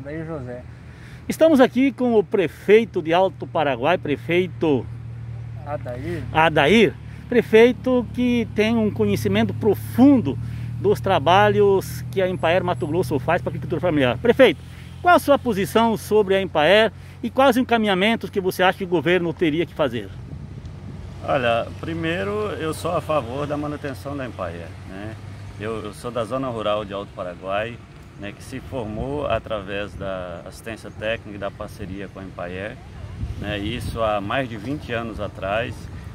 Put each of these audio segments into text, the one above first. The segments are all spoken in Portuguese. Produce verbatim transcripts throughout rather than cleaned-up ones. Adair José. Estamos aqui com o prefeito de Alto Paraguai, prefeito Adair. Adair, prefeito que tem um conhecimento profundo dos trabalhos que a Empaer Mato Grosso faz para a agricultura familiar. Prefeito, qual a sua posição sobre a Empaer e quais os encaminhamentos que você acha que o governo teria que fazer? Olha, primeiro eu sou a favor da manutenção da Empaer, né? Eu, eu sou da zona rural de Alto Paraguai, né, que se formou através da assistência técnica e da parceria com a Empaer, né, isso há mais de vinte anos atrás.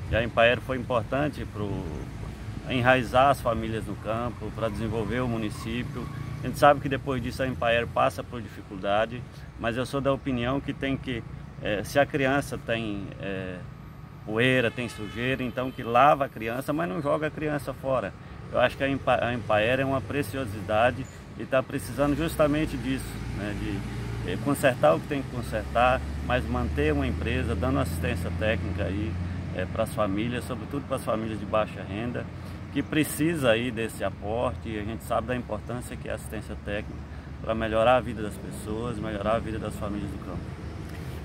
E a Empaer foi importante para enraizar as famílias no campo, para desenvolver o município. A gente sabe que depois disso a Empaer passa por dificuldade, mas eu sou da opinião que tem que, eh, se a criança tem eh, poeira, tem sujeira, então que lava a criança, mas não joga a criança fora. Eu acho que a Empaer é uma preciosidade e está precisando justamente disso, né? De consertar o que tem que consertar, mas manter uma empresa dando assistência técnica aí é, para as famílias, sobretudo para as famílias de baixa renda, que precisa aí desse aporte. E a gente sabe da importância que é a assistência técnica para melhorar a vida das pessoas, melhorar a vida das famílias do campo.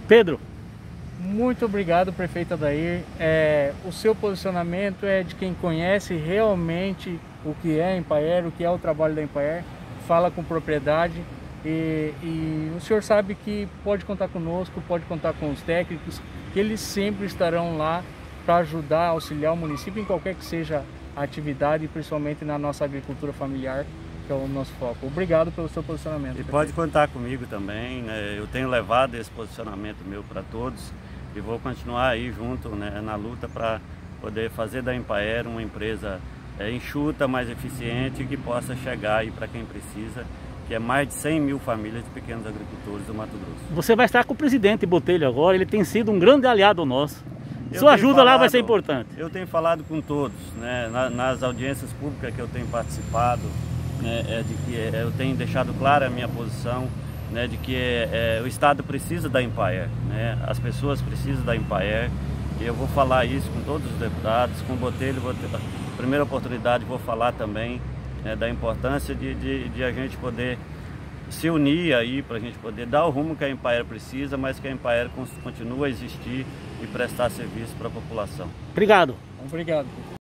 Pedro. Muito obrigado, prefeito Adair. É, o seu posicionamento é de quem conhece realmente o que é a Empaer, o que é o trabalho da Empaer, fala com propriedade e, e o senhor sabe que pode contar conosco, pode contar com os técnicos, que eles sempre estarão lá para ajudar, auxiliar o município em qualquer que seja a atividade, principalmente na nossa agricultura familiar, que é o nosso foco. Obrigado pelo seu posicionamento. E prefeito, pode contar comigo também, né? Eu tenho levado esse posicionamento meu para todos e vou continuar aí junto, né, na luta para poder fazer da Empaer uma empresa é, enxuta, mais eficiente e que possa chegar aí para quem precisa, que é mais de cem mil famílias de pequenos agricultores do Mato Grosso. Você vai estar com o presidente Botelho agora, ele tem sido um grande aliado nosso. Eu Sua ajuda falado, lá vai ser importante. Eu tenho falado com todos, né, na, nas audiências públicas que eu tenho participado, né, é de que é, eu tenho deixado clara a minha posição, né, de que é, é, o Estado precisa da Empaer, né, as pessoas precisam da Empaer, e eu vou falar isso com todos os deputados, com o Botelho, vou ter, a primeira oportunidade vou falar também, né, da importância de, de, de a gente poder se unir aí, para a gente poder dar o rumo que a Empaer precisa, mas que a Empaer continua a existir e prestar serviço para a população. Obrigado. Obrigado.